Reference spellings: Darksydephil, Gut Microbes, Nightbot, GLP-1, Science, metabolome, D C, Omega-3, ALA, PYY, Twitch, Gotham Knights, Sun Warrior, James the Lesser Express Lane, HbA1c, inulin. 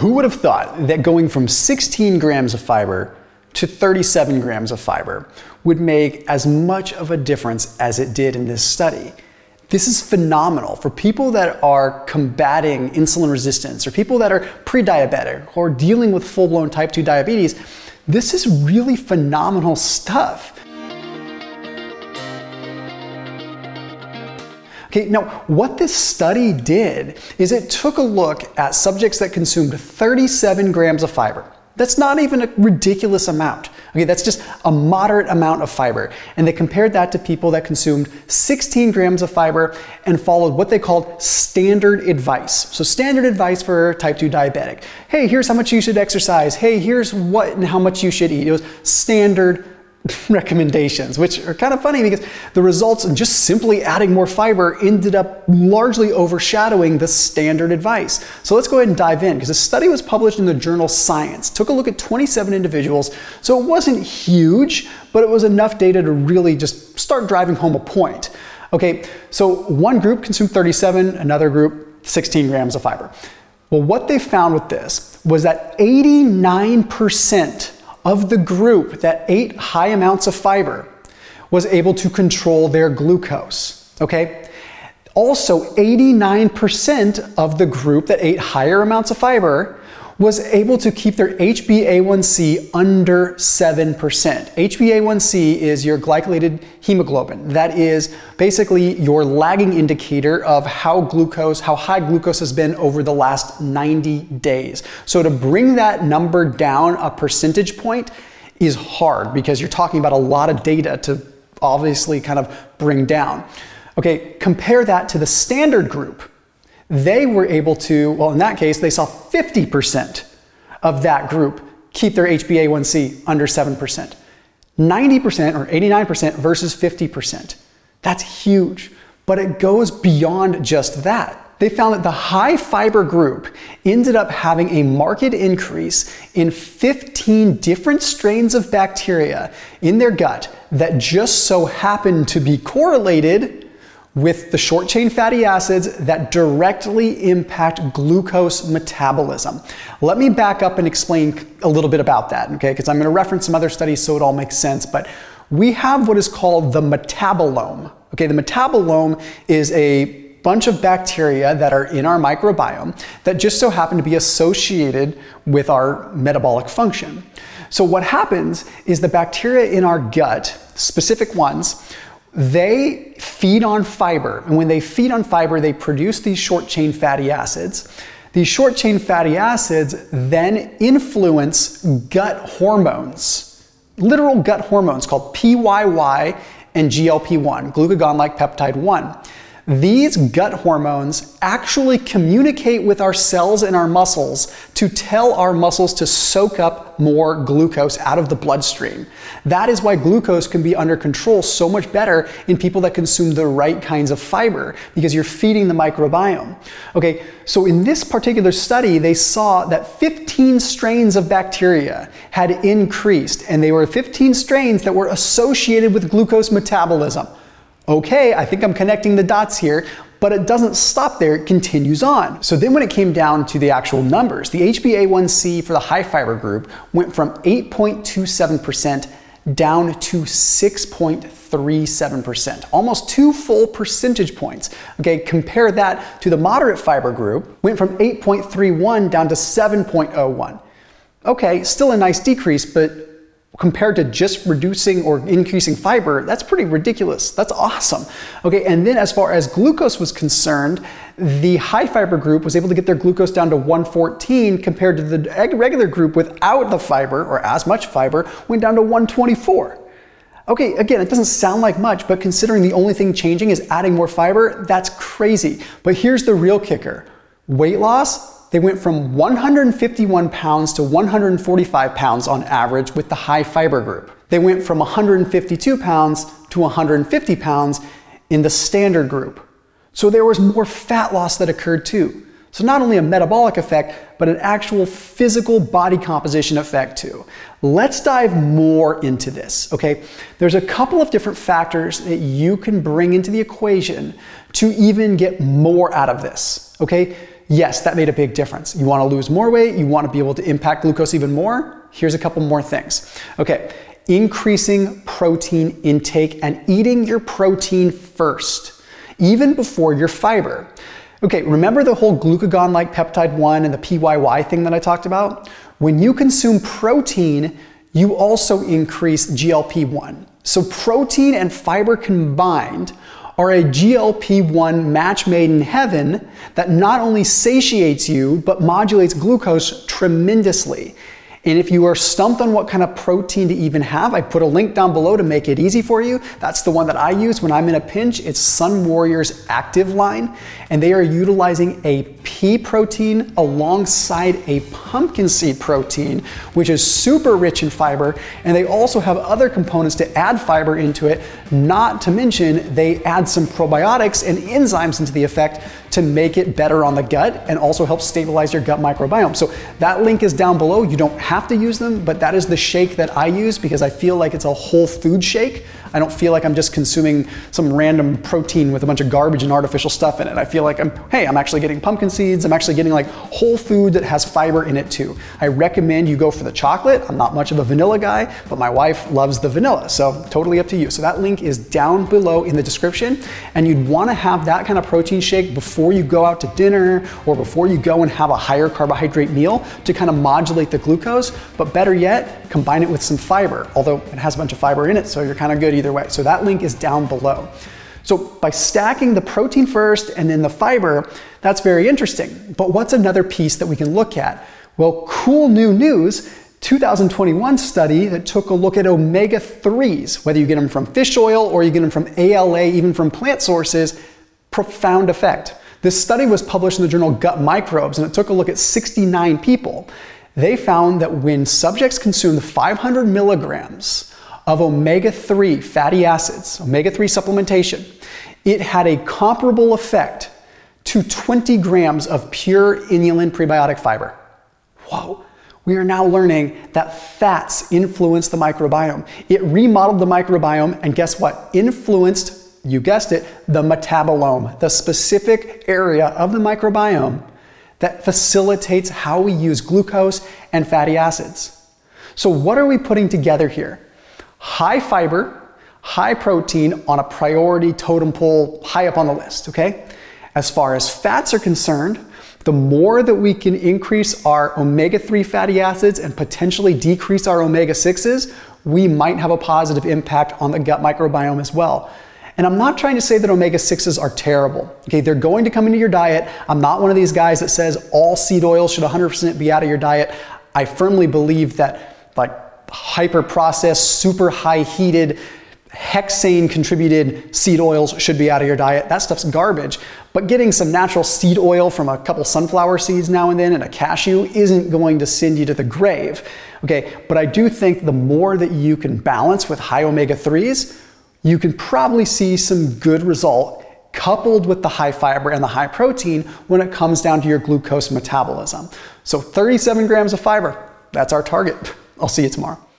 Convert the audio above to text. Who would have thought that going from 16 grams of fiber to 37 grams of fiber would make as much of a difference as it did in this study? This is phenomenal for people that are combating insulin resistance or people that are pre-diabetic or dealing with full-blown type 2 diabetes. This is really phenomenal stuff. Okay, now what this study did is it took a look at subjects that consumed 37 grams of fiber. That's not even a ridiculous amount. Okay, that's just a moderate amount of fiber. And they compared that to people that consumed 16 grams of fiber and followed what they called standard advice. So standard advice for type 2 diabetic. Hey, here's how much you should exercise. Hey, here's what and how much you should eat. It was standard recommendations, which are kind of funny because the results of just simply adding more fiber ended up largely overshadowing the standard advice. So let's go ahead and dive in because the study was published in the journal Science. Took a look at 27 individuals, so it wasn't huge, but it was enough data to really just start driving home a point. Okay, so one group consumed 37, another group 16 grams of fiber. Well, what they found with this was that 89% of the group that ate high amounts of fiber was able to control their glucose, okay? Also, 89% of the group that ate higher amounts of fiber was able to keep their HbA1c under 7%. HbA1c is your glycated hemoglobin. That is basically your lagging indicator of how high glucose has been over the last 90 days. So to bring that number down a percentage point is hard because you're talking about a lot of data to obviously kind of bring down. Okay, compare that to the standard group. They were able to, well, in that case, they saw 50% of that group keep their HbA1c under 7%. 90% or 89% versus 50%. That's huge, but it goes beyond just that. They found that the high fiber group ended up having a marked increase in 15 different strains of bacteria in their gut that just so happened to be correlated with the short-chain fatty acids that directly impact glucose metabolism. Let me back up and explain a little bit about that, okay? Because I'm going to reference some other studies so it all makes sense, but we have what is called the metabolome, okay? The metabolome is a bunch of bacteria that are in our microbiome that just so happen to be associated with our metabolic function. So what happens is the bacteria in our gut, specific ones, they feed on fiber, and when they feed on fiber, they produce these short-chain fatty acids. These short-chain fatty acids then influence gut hormones, literal gut hormones called PYY and GLP-1, glucagon-like peptide 1. These gut hormones actually communicate with our cells and our muscles to tell our muscles to soak up more glucose out of the bloodstream. That is why glucose can be under control so much better in people that consume the right kinds of fiber, because you're feeding the microbiome. Okay, so in this particular study, they saw that 15 strains of bacteria had increased, and they were 15 strains that were associated with glucose metabolism. Okay, I think I'm connecting the dots here, but it doesn't stop there, it continues on. So then when it came down to the actual numbers, the HbA1c for the high fiber group went from 8.27% down to 6.37%, almost 2 full percentage points. Okay, compare that to the moderate fiber group, went from 8.31 down to 7.01. Okay, still a nice decrease, but compared to just reducing or increasing fiber, that's pretty ridiculous. That's awesome. Okay, and then as far as glucose was concerned, the high fiber group was able to get their glucose down to 114 compared to the regular group without the fiber or as much fiber went down to 124. Okay, again, it doesn't sound like much, but considering the only thing changing is adding more fiber, that's crazy. But here's the real kicker. Weight loss, they went from 151 pounds to 145 pounds on average with the high fiber group. They went from 152 pounds to 150 pounds in the standard group. So there was more fat loss that occurred too. So not only a metabolic effect, but an actual physical body composition effect too. Let's dive more into this, okay? There's a couple of different factors that you can bring into the equation to even get more out of this, okay? Yes, that made a big difference. You want to lose more weight, you want to be able to impact glucose even more. Here's a couple more things. Okay, increasing protein intake and eating your protein first, even before your fiber. Okay, remember the whole glucagon-like peptide 1 and the PYY thing that I talked about? When you consume protein, you also increase GLP-1. So protein and fiber combined are a GLP-1 match made in heaven that not only satiates you, but modulates glucose tremendously. And if you are stumped on what kind of protein to even have, I put a link down below to make it easy for you. That's the one that I use when I'm in a pinch. It's Sun Warrior's Active line, and they are utilizing a pea protein alongside a pumpkin seed protein, which is super rich in fiber, and they also have other components to add fiber into it, not to mention they add some probiotics and enzymes into the effect to make it better on the gut and also help stabilize your gut microbiome. So that link is down below. You don't have to use them, but that is the shake that I use because I feel like it's a whole food shake. I don't feel like I'm just consuming some random protein with a bunch of garbage and artificial stuff in it. I feel like I'm actually getting pumpkin seeds. I'm actually getting like whole food that has fiber in it too. I recommend you go for the chocolate. I'm not much of a vanilla guy, but my wife loves the vanilla, so totally up to you. So that link is down below in the description, and you'd wanna have that kind of protein shake before you go out to dinner or before you go and have a higher carbohydrate meal to kind of modulate the glucose. But better yet, combine it with some fiber, although it has a bunch of fiber in it, so you're kind of good either way. So that link is down below. So by stacking the protein first and then the fiber, that's very interesting. But what's another piece that we can look at? Well, cool new news, 2021 study that took a look at omega-3s, whether you get them from fish oil or you get them from ALA, even from plant sources, profound effect. This study was published in the journal Gut Microbes, and it took a look at 69 people. They found that when subjects consumed 500 milligrams of omega-3 fatty acids, omega-3 supplementation, it had a comparable effect to 20 grams of pure inulin prebiotic fiber. Whoa. We are now learning that fats influence the microbiome. It remodeled the microbiome, and guess what? Influenced, you guessed it, the metabolome, the specific area of the microbiome that facilitates how we use glucose and fatty acids. So what are we putting together here? High fiber, high protein on a priority totem pole high up on the list, okay? As far as fats are concerned, the more that we can increase our omega-3 fatty acids and potentially decrease our omega-6s, we might have a positive impact on the gut microbiome as well. And I'm not trying to say that omega-6s are terrible. Okay, they're going to come into your diet. I'm not one of these guys that says all seed oil should 100% be out of your diet. I firmly believe that like hyper-processed, super high-heated, hexane-contributed seed oils should be out of your diet. That stuff's garbage. But getting some natural seed oil from a couple sunflower seeds now and then and a cashew isn't going to send you to the grave. Okay, but I do think the more that you can balance with high omega-3s, you can probably see some good result coupled with the high fiber and the high protein when it comes down to your glucose metabolism. So 37 grams of fiber, that's our target. I'll see you tomorrow.